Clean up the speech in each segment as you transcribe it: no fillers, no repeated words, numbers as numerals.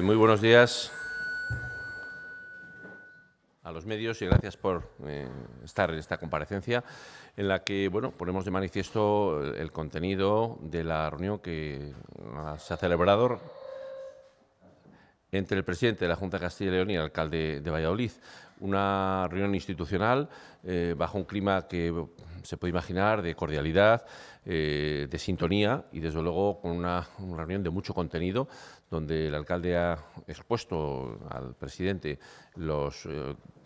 Muy buenos días a los medios y gracias por estar en esta comparecencia en la que bueno, ponemos de manifiesto el contenido de la reunión que se ha celebrado entre el presidente de la Junta de Castilla y León y el alcalde de Valladolid. Una reunión institucional bajo un clima que se puede imaginar de cordialidad, de sintonía y desde luego con una reunión de mucho contenido donde el alcalde ha expuesto al presidente los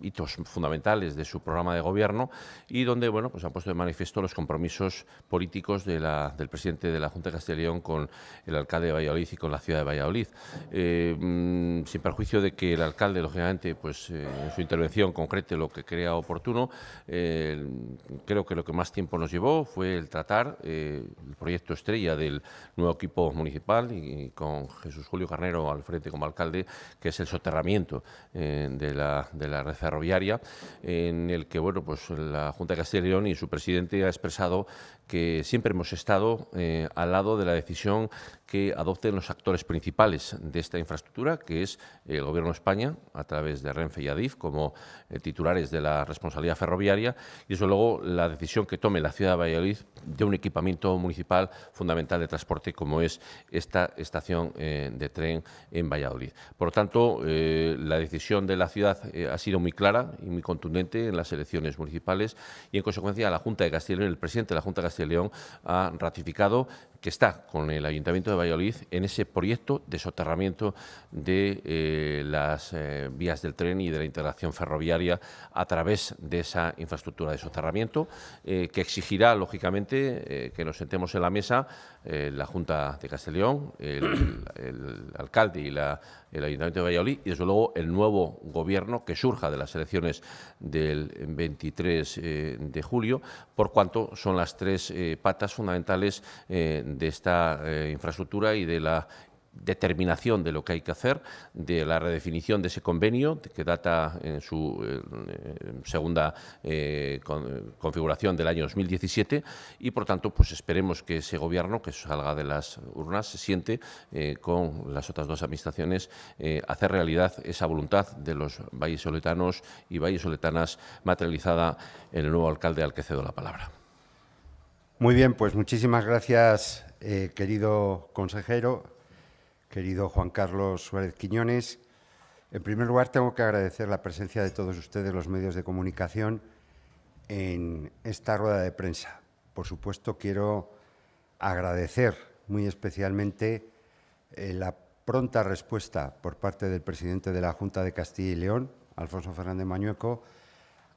hitos fundamentales de su programa de gobierno y donde bueno, pues han puesto de manifiesto los compromisos políticos del presidente de la Junta de Castilla y León con el alcalde de Valladolid y con la ciudad de Valladolid. Sin perjuicio de que el alcalde, lógicamente, pues, en su intervención concrete lo que crea oportuno, creo que lo que más tiempo nos llevó fue el tratar el proyecto estrella del nuevo equipo municipal y con Jesús Julio Carnero al frente como alcalde, que es el soterramiento de la red ferroviaria, en el que bueno, pues, la Junta de Castilla y León y su presidente ha expresado que siempre hemos estado al lado de la decisión que adopten los actores principales de esta infraestructura, que es el Gobierno de España, a través de Renfe y Adif, como titulares de la responsabilidad ferroviaria, y eso luego la decisión que tome la ciudad de Valladolid de un equipamiento municipal fundamental de transporte, como es esta estación de tren en Valladolid. Por lo tanto, la decisión de la ciudad ha sido muy clara y muy contundente en las elecciones municipales y, en consecuencia, la Junta de Castilla y León, el presidente de la Junta de Castilla y León, ha ratificado que está con el Ayuntamiento de Valladolid en ese proyecto de soterramiento de las vías del tren y de la integración ferroviaria a través de esa infraestructura de soterramiento que exigirá, lógicamente, que nos sentemos en la mesa la Junta de Castilla y León, el alcalde y el Ayuntamiento de Valladolid y, desde luego, el nuevo gobierno que surja de las elecciones del 23 de julio, por cuanto son las tres patas fundamentales de esta infraestructura y de la determinación de lo que hay que hacer, de la redefinición de ese convenio que data en su segunda configuración del año 2017 y, por tanto, pues esperemos que ese gobierno que salga de las urnas se siente con las otras dos administraciones hacer realidad esa voluntad de los vallisoletanos y vallisoletanas materializada en el nuevo alcalde al que cedo la palabra. Muy bien, pues muchísimas gracias, querido consejero, querido Juan Carlos Suárez Quiñones. En primer lugar, tengo que agradecer la presencia de todos ustedes, los medios de comunicación, en esta rueda de prensa. Por supuesto, quiero agradecer muy especialmente la pronta respuesta por parte del presidente de la Junta de Castilla y León, Alfonso Fernández Mañueco,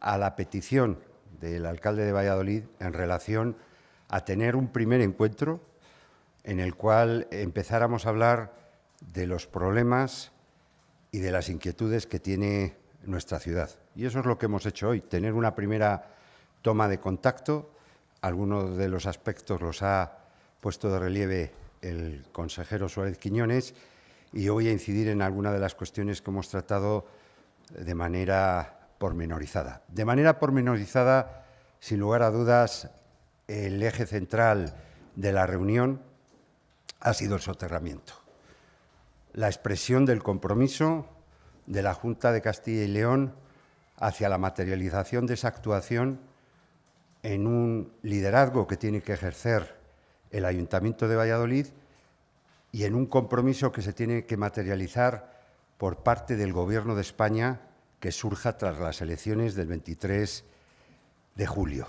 a la petición del alcalde de Valladolid en relación a tener un primer encuentro en el cual empezáramos a hablar de los problemas y de las inquietudes que tiene nuestra ciudad. Y eso es lo que hemos hecho hoy, tener una primera toma de contacto. Algunos de los aspectos los ha puesto de relieve el consejero Suárez Quiñones y hoy a incidir en alguna de las cuestiones que hemos tratado de manera pormenorizada. De manera pormenorizada, sin lugar a dudas, el eje central de la reunión ha sido el soterramiento, la expresión del compromiso de la Junta de Castilla y León hacia la materialización de esa actuación en un liderazgo que tiene que ejercer el Ayuntamiento de Valladolid y en un compromiso que se tiene que materializar por parte del Gobierno de España que surja tras las elecciones del 23 de julio.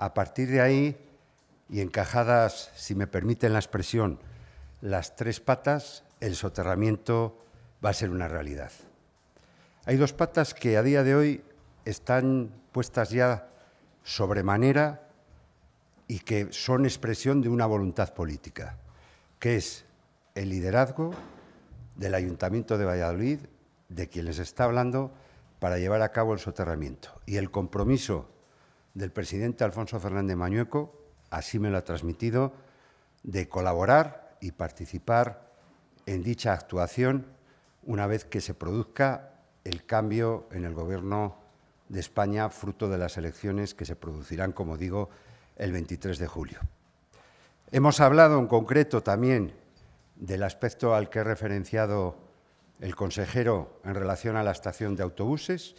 A partir de ahí, y encajadas, si me permiten la expresión, las tres patas, el soterramiento va a ser una realidad. Hay dos patas que a día de hoy están puestas ya sobremanera y que son expresión de una voluntad política, que es el liderazgo del Ayuntamiento de Valladolid, de quien les está hablando, para llevar a cabo el soterramiento y el compromiso del presidente Alfonso Fernández Mañueco, así me lo ha transmitido, de colaborar y participar en dicha actuación una vez que se produzca el cambio en el Gobierno de España, fruto de las elecciones que se producirán, como digo, el 23 de julio. Hemos hablado en concreto también del aspecto al que he referenciado el consejero en relación a la estación de autobuses.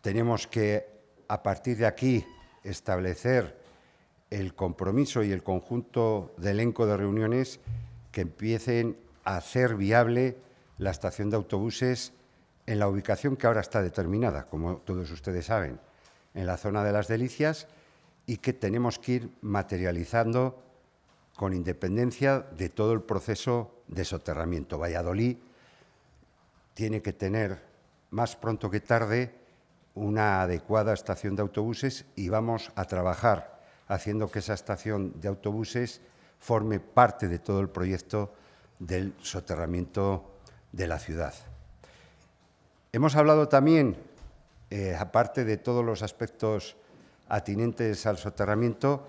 Tenemos que, a partir de aquí, establecer el compromiso y el conjunto de elenco de reuniones que empiecen a hacer viable la estación de autobuses en la ubicación que ahora está determinada, como todos ustedes saben, en la zona de Las Delicias, y que tenemos que ir materializando con independencia de todo el proceso de soterramiento. Valladolid tiene que tener, más pronto que tarde, una adecuada estación de autobuses, y vamos a trabajar haciendo que esa estación de autobuses forme parte de todo el proyecto del soterramiento de la ciudad. Hemos hablado también, aparte de todos los aspectos atinentes al soterramiento,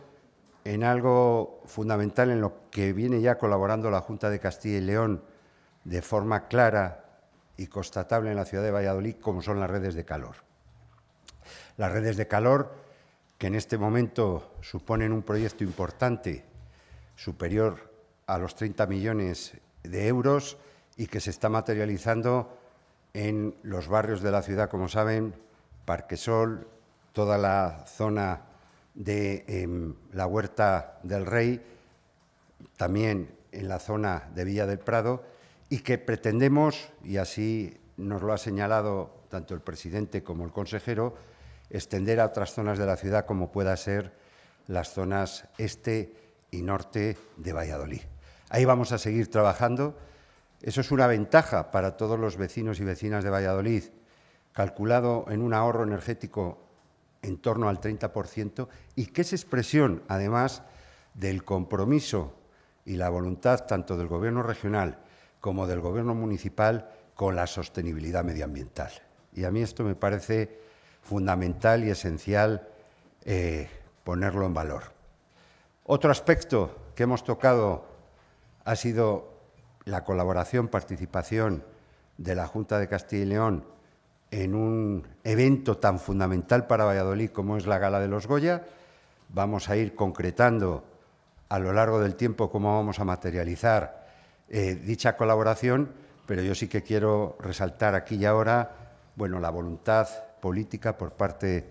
en algo fundamental en lo que viene ya colaborando la Junta de Castilla y León de forma clara y constatable en la ciudad de Valladolid, como son las redes de calor. Las redes de calor, que en este momento suponen un proyecto importante, superior a los 30 millones de euros, y que se está materializando en los barrios de la ciudad, como saben, Parquesol, toda la zona de la Huerta del Rey, también en la zona de Villa del Prado, y que pretendemos, y así nos lo ha señalado tanto el presidente como el consejero, extender a otras zonas de la ciudad, como pueda ser las zonas este y norte de Valladolid. Ahí vamos a seguir trabajando. Eso es una ventaja para todos los vecinos y vecinas de Valladolid, calculado en un ahorro energético en torno al 30%, y que es expresión, además, del compromiso y la voluntad tanto del Gobierno regional como del Gobierno municipal con la sostenibilidad medioambiental. Y a mí esto me parece fundamental y esencial ponerlo en valor. Otro aspecto que hemos tocado ha sido la colaboración, participación de la Junta de Castilla y León en un evento tan fundamental para Valladolid como es la Gala de los Goya. Vamos a ir concretando a lo largo del tiempo cómo vamos a materializar dicha colaboración, pero yo sí que quiero resaltar aquí y ahora, bueno, la voluntad política por parte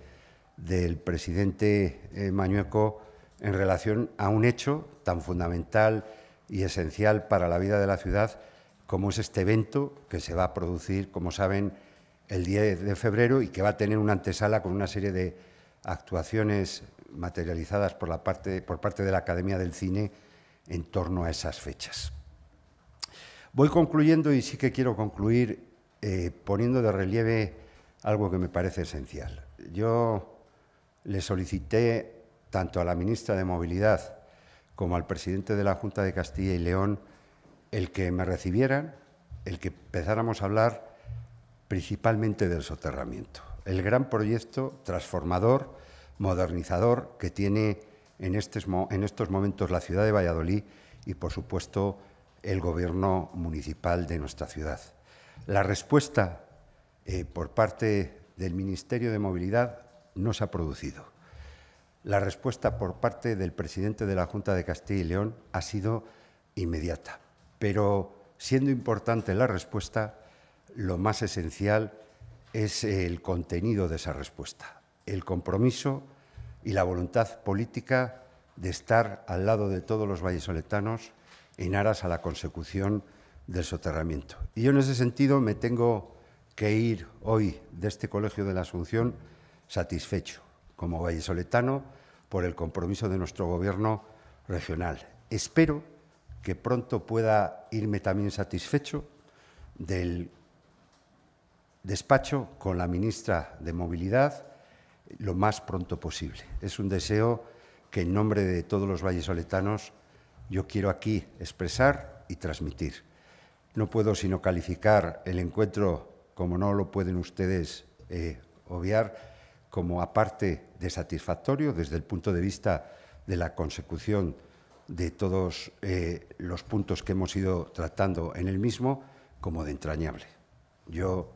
del presidente Mañueco en relación a un hecho tan fundamental y esencial para la vida de la ciudad, como es este evento que se va a producir, como saben, el 10 de febrero y que va a tener una antesala con una serie de actuaciones materializadas por parte de la Academia del Cine en torno a esas fechas. Voy concluyendo y sí que quiero concluir poniendo de relieve algo que me parece esencial. Yo le solicité tanto a la ministra de Movilidad como al presidente de la Junta de Castilla y León, el que me recibieran, el que empezáramos a hablar principalmente del soterramiento, el gran proyecto transformador, modernizador que tiene en estos momentos la ciudad de Valladolid y, por supuesto, el Gobierno municipal de nuestra ciudad. La respuesta por parte del Ministerio de Movilidad no se ha producido. La respuesta por parte del presidente de la Junta de Castilla y León ha sido inmediata, pero siendo importante la respuesta, lo más esencial es el contenido de esa respuesta, el compromiso y la voluntad política de estar al lado de todos los vallisoletanos en aras a la consecución del soterramiento. Y yo en ese sentido me tengo que ir hoy de este Colegio de la Asunción satisfecho, como vallisoletano, por el compromiso de nuestro Gobierno regional. Espero que pronto pueda irme también satisfecho del despacho con la ministra de Movilidad lo más pronto posible. Es un deseo que en nombre de todos los vallisoletanos yo quiero aquí expresar y transmitir. No puedo sino calificar el encuentro, como no lo pueden ustedes obviar, como aparte de satisfactorio desde el punto de vista de la consecución de todos los puntos que hemos ido tratando en el mismo, como de entrañable. Yo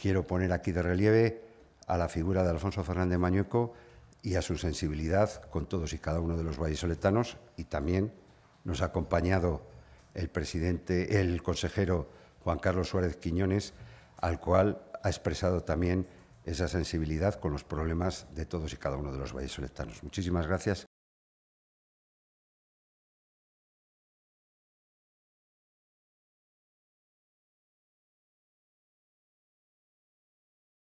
quiero poner aquí de relieve a la figura de Alfonso Fernández Mañueco y a su sensibilidad con todos y cada uno de los vallisoletanos, y también nos ha acompañado el consejero Juan Carlos Suárez Quiñones, al cual ha expresado también esa sensibilidad con los problemas de todos y cada uno de los vallisoletanos. Muchísimas gracias